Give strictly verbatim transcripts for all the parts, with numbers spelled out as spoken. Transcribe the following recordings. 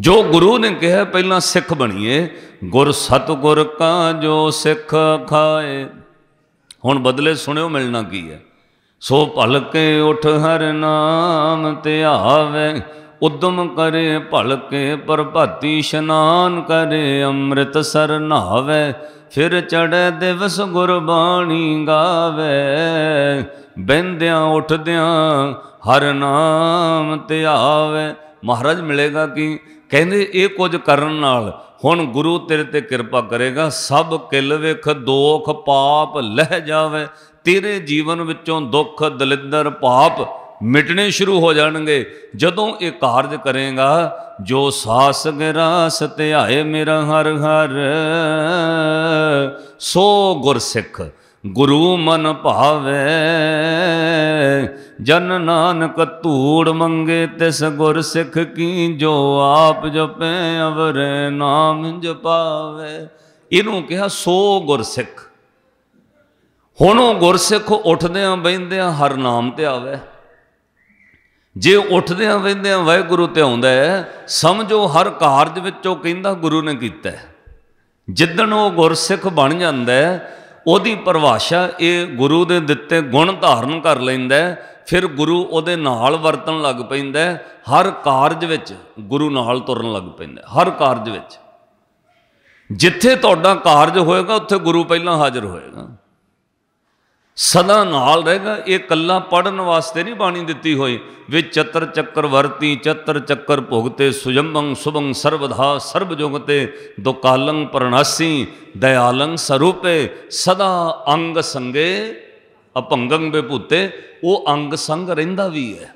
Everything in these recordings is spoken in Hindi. जो गुरु ने कहा पहला सिख बनिए। गुर सतगुर का जो सिख खाए। हुण बदले सुनियो मिलना की है। सो भलके उठ हर नाम ते आवे, उद्यम करे भलके प्रभाती स्नान करे, अमृतसर नहावे, फिर चढ़े दिवस गुरबाणी गावे। बहद्या उठद्या हर नाम ते आवे। महाराज मिलेगा कि कहते ये कुछ करन नाल हुण गुरु तेरे ते किरपा करेगा। सब किल वेख दोख पाप लह जावे। तेरे जीवन विचों दुख दलिंदर पाप मिटने शुरू हो जाएंगे जदों ये कार्य करेगा। जो सास गिरास ते आए मेरा हर हर, सो गुरसिख गुरु मन भावे। जन नानक धूड़ मंगे तिस गुरसिख की, जो आप जपे अवरे नाम जपावे। इनू कहा सो गुरसिख। हुण गुरसिख उठद्या बहिंद्या हर नाम ते आवे। जे उठद्या बहिंद्या वाहिगुरु ते आउंदा है, समझो हर कारज विचों कहिंदा गुरु ने कीता है। जिद्दण वो गुरसिख बन जांदा है, ਉਹਦੀ ਪਰਿਭਾਸ਼ਾ ਇਹ ਗੁਰੂ ਦੇ ਦਿੱਤੇ ਗੁਣ ਧਾਰਨ ਕਰ ਲੈਂਦਾ ਹੈ। ਫਿਰ ਗੁਰੂ ਉਹਦੇ ਨਾਲ ਵਰਤਣ ਲੱਗ ਪੈਂਦਾ ਹੈ। ਹਰ ਕਾਰਜ ਵਿੱਚ ਗੁਰੂ ਨਾਲ ਤੁਰਨ ਲੱਗ ਪੈਂਦਾ। ਹਰ ਕਾਰਜ ਵਿੱਚ ਜਿੱਥੇ ਤੁਹਾਡਾ ਕਾਰਜ ਹੋਏਗਾ ਉੱਥੇ ਗੁਰੂ ਪਹਿਲਾਂ ਹਾਜ਼ਰ ਹੋਏਗਾ, ਸਦਾ ਨਾਲ ਰਹੇਗਾ। ਇਹ ਇਕੱਲਾ ਪੜਨ ਵਾਸਤੇ ਨਹੀਂ ਬਾਣੀ ਦਿੱਤੀ ਹੋਈ। ਵਿੱਚ ਚਤਰ ਚੱਕਰ ਵਰਤੀ ਚਤਰ ਚੱਕਰ ਭੁਗਤੇ, ਸੁਜੰਬੰ ਸੁਭੰ ਸਰਵਧਾ ਸਰਬਜੁਗਤੇ, ਦੁਕਾਲੰ ਪ੍ਰਣਾਸੀ दयालंग स्वरूपे, सदा अंग संगे अपंगं बेभूते। वो अंग संग रहिंदा भी है,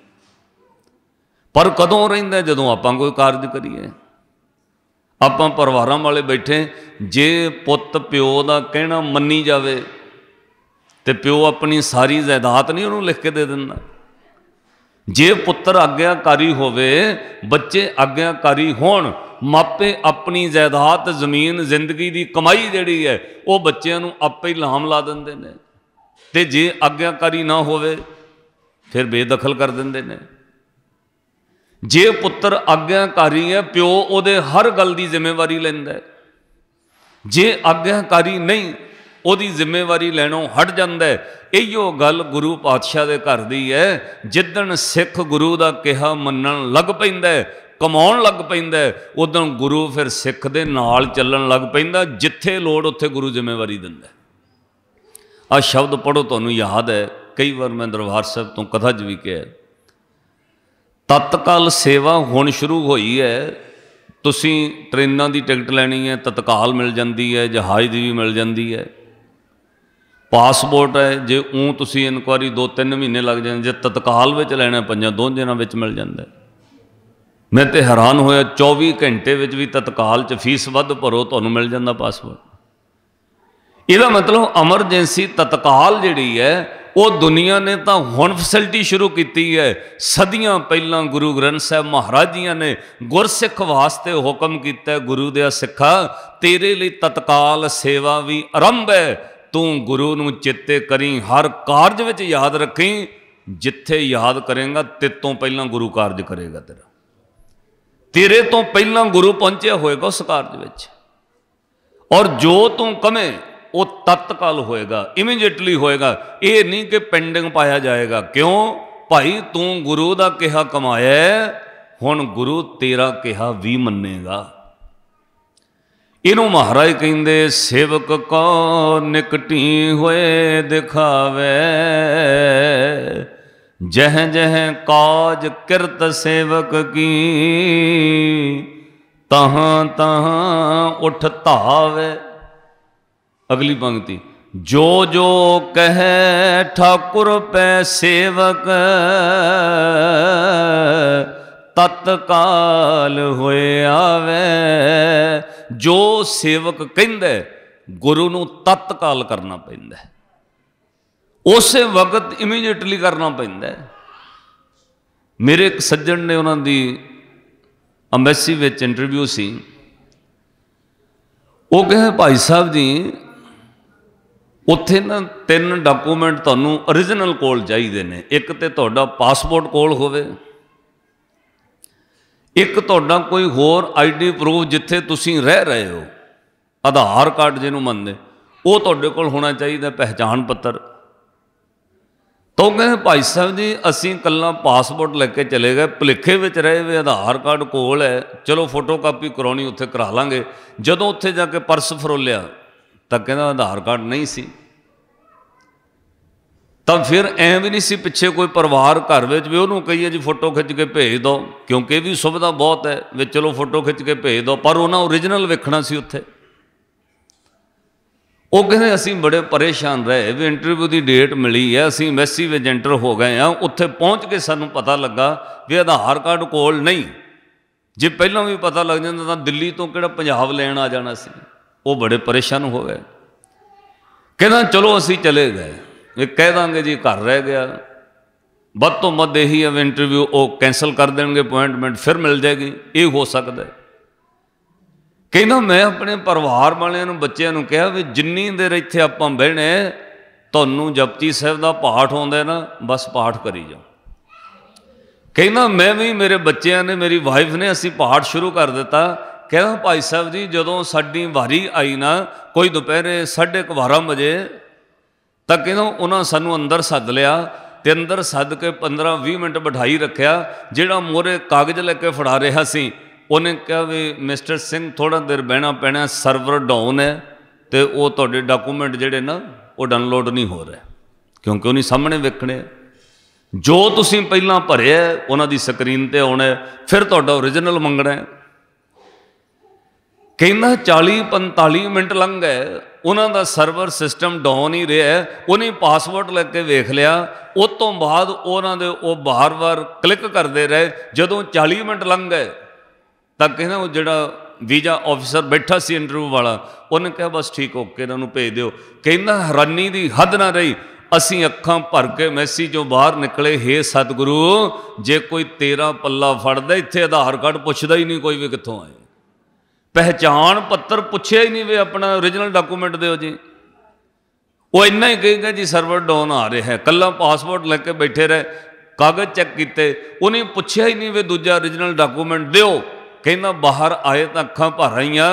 पर कदों रहिंदा? जदों आपां कोई कार्य करिए। आपां परिवारां वाले बैठे, जे पुत प्यो दा कहना मन्नी जावे तो प्यो अपनी सारी जायदाद नहीं उन्होंने लिख के दे देना। जे पुत्र आग्याकारी होवे, बच्चे आग्याकारी होण, मापे अपनी जायदाद जमीन जिंदगी की कमाई जिहड़ी है वो बच्चों नूं आपे ही लाम ला दिंदे ने। ते जे आग्याकारी ना होवे फिर बेदखल कर दिंदे ने। जे पुत्र आग्याकारी है प्यो उहदे हर गल की जिम्मेवारी लैंदा है। जे आग्याकारी नहीं ਉਹਦੀ ਜ਼ਿੰਮੇਵਾਰੀ ਲੈਣੋਂ ਹਟ ਜਾਂਦਾ ਹੈ। ਇਹੀਓ ਗੱਲ ਗੁਰੂ ਪਾਤਸ਼ਾਹ ਦੇ ਘਰ ਦੀ ਹੈ। ਜਿੱਦਣ ਸਿੱਖ ਗੁਰੂ ਦਾ ਕਿਹਾ ਮੰਨਣ ਲੱਗ ਪੈਂਦਾ ਹੈ, ਕਮਾਉਣ ਲੱਗ ਪੈਂਦਾ ਹੈ, ਉਦੋਂ ਗੁਰੂ ਫਿਰ ਸਿੱਖ ਦੇ ਨਾਲ ਚੱਲਣ ਲੱਗ ਪੈਂਦਾ। ਜਿੱਥੇ ਲੋੜ ਉੱਥੇ ਗੁਰੂ ਜ਼ਿੰਮੇਵਾਰੀ ਦਿੰਦਾ। ਆਹ ਸ਼ਬਦ ਪੜ੍ਹੋ, ਤੁਹਾਨੂੰ ਯਾਦ ਹੈ। ਕਈ ਵਾਰ ਮੈਂ ਦਰਬਾਰ ਸਾਹਿਬ ਤੋਂ ਕਥਾ 'ਚ ਵੀ ਕਿਹਾ, ਤਤਕਾਲ ਸੇਵਾ ਹੁਣ ਸ਼ੁਰੂ ਹੋਈ ਹੈ। ਤੁਸੀਂ ਟ੍ਰੇਨਾਂ ਦੀ ਟਿਕਟ ਲੈਣੀ ਹੈ, ਤਤਕਾਲ ਮਿਲ ਜਾਂਦੀ ਹੈ, ਜਹਾਜ਼ ਦੀ ਵੀ ਮਿਲ ਜਾਂਦੀ ਹੈ। पासपोर्ट है, जे ऊँ तुसी इनकुआरी दो तीन महीने लग जाए, जे तत्काल में लैना पंजा दो दिनों में मिल जाता है। मैं तो हैरान होया, चौबी घंटे भी तत्काल च फीस वध भरो तुहानूं मिल जाता पासपोर्ट। इहदा मतलब एमरजेंसी तत्काल जिहड़ी है वह दुनिया ने तो हुण फैसिलिटी शुरू की है। सदियां पहलां गुरु ग्रंथ साहब महाराज जी ने गुरसिख वास्ते हुक्म किया, गुरु दे सिखा तेरे लिए तत्काल सेवा भी आरंभ है। तू गुरु नूं चेते करी, हर कारज विच याद रखी। जिथे याद करेगा तेरे तो पहलां गुरु कार्य करेगा। तेरा तेरे तो पहलां गुरु पहुंचया होएगा उस कारज विच, और जो तू कमे वो तत्काल होएगा, इमीजिएटली होएगा। ये नहीं कि पेंडिंग पाया जाएगा। क्यों भाई? तू गुरु का कहा कमाया, हुण गुरु तेरा कहा भी मनेगा। इनू महाराज कहिंदे सेवक को निकटी होए दिखावे, जह जह काज किरत सेवक की, तहां तहां उठ धावे। अगली पंक्ति, जो जो कहे ठाकुर पै सेवक, तत्काल होए आवे। जो सेवक कहिंदा गुरु नूं तत्काल करना पैंदा, उस वक्त इमीजिएटली करना पैंदा। मेरे एक सज्जन ने, उन्हां दी अंबैसी विच इंटरव्यू सी, वो कहे भाई साहब जी उत्थे ना तीन डाकूमेंट तुहानूं ओरिजिनल कोल चाहिदे ने। एक ते तुहाडा पासपोर्ट कोल होवे, एक तुहाडा कोई होर आई डी प्रूफ जिथे तुसीं रह रहे हो, आधार कार्ड जिन्हों मनदे, वो तुहाडे कोल होना चाहिए, पहचान पत्र। तो कहिंदे भाई साहब जी असीं कल्ला पासपोर्ट लैके चले गए, भुलेखे विच रहे वे आधार कार्ड कोल है, चलो फोटो कापी कराउणी उत्थे करा लांगे। जदों उत्थे जाके पर्स फरोलिया तां कहिंदा आधार कार्ड नहीं सी। तो फिर ऐ भी नहीं सी पिछे कोई परिवार घर भी उन्होंने कही जी फोटो खिंच के भेज दो, क्योंकि भी सुविधा बहुत है वे चलो फोटो खिंच के भेज दो, पर उन्हें ओरिजिनल वेखना सी। उत्थे वो कहते असी बड़े परेशान रहे भी इंटरव्यू की डेट मिली है, असी एम्बेसी में एंटर हो गए हाँ, उत्थे पहुँच के सानू पता लगा भी आधार कार्ड कोल नहीं। जे पहलों भी पता लग जाता तो दिल्ली तो किहड़ा पंजाब लैण आ जाना सी। वो बड़े परेशान हो गए, कहना चलो असी चले गए, ये कह देंगे जी घर रह गया, बद तो बद यही है इंटरव्यू वो कैंसल कर देंगे, अपॉइंटमेंट फिर मिल जाएगी, ये हो सकता है। कहना मैं अपने परिवार वालों बच्चों को कहा भी जिन्नी देर इत्थे आपां बहने तुहानूं जपजी साहिब का पाठ आउंदा ना, बस पाठ करी जाओ। कहना मैं भी, मेरे बच्चों ने, मेरी वाइफ ने असी पाठ शुरू कर दिता। कहना भाई साहब जी जदों साडी वारी आई ना कोई दोपहरे साढ़े एक बारह बजे तो कहना उन्हें सानू अंदर सद लिया, तो अंदर सद के पंद्रह भी मिनट बिठाई रखा। जिहड़ा मोहरे कागज़ लैके फड़ा रहा सी उन्हें कहा भी मिस्टर सिंह थोड़ा देर बहना पैना, सर्वर डाउन है, तो वो तुहाडे डाकूमेंट जिहड़े ना वो डाउनलोड नहीं हो रहे, क्योंकि उन्हें सामने वेखने जो तुसीं पहलां भरिया उन्हां दी स्क्रीन ते आउणा, फिर तुहाडा ओरिजिनल मंगना है। कहना चाली पंताली मिनट लंघ गए, उन्हां दा सर्वर सिस्टम डाउन ही रहा है। उन्हें पासवर्ड लैके वेख लिया, उस तो बाद उन्हां दे वो बार बार क्लिक करते रहे। जदों चाली मिनट लंघ गए तो कहना वो जिहड़ा वीज़ा ऑफिसर बैठा सी इंटरव्यू वाला उन्हें कहा बस ठीक ओके इन्हों भेज दिओ। कहना हैरानी की हद ना रही, असी अखां भर के मैसी जो बाहर निकले, हे सतगुरु जे कोई तेरा पल्ला फड़दा इत्थे आधार कार्ड पुछदा ही नहीं कोई भी कित्थों आए, पहचान पत्र पूछे ही नहीं वे अपना ओरिजिनल डॉकूमेंट दो जी। वो इन्ना ही कहेगा जी सर्वर डाउन आ रहा है, कल्ला पासपोर्ट लैके बैठे रहे, कागज़ चैक किए, उन्हें पूछा ही नहीं वे दूजा ओरिजिनल डॉकूमेंट दो। कहना बाहर आए तो अखां भर आईयां,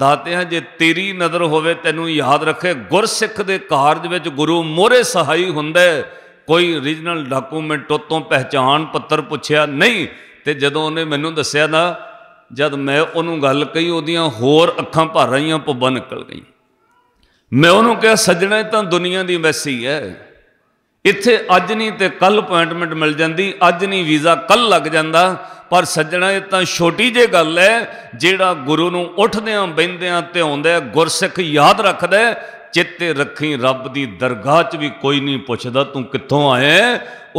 दातिया जे तेरी नज़र होवे तैनूं याद रखे, गुरसिख दे कारज विच गुरु मोहरे सहाई हुंदा। कोई ओरिजिनल डॉकूमेंट तो पहचान पत्र पूछया नहीं। तो जदों उन्हें मैनूं दस्या ना, जब मैं उन्होंने गल कही उदियां होर अखां भर रही पुब्बा निकल गई। मैं उन्होंने कहा सजना तो दुनिया की वैसी है, इत्थे अज नहीं तो कल अपॉइंटमेंट मिल जाती, अज नहीं वीज़ा कल लग जाता, पर सजना ये तो छोटी जी गल है। जेड़ा गुरु नूं उठदियां बहिंदियां ते आउंदा गुरसिख याद रखदा। चेते रखी रब की दरगाह च भी कोई नहीं पुछदा तू कित्थों आया,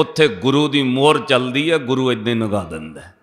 उत्थे गुरु की मोहर चलदी है, गुरु इदां निगाह दिंदा।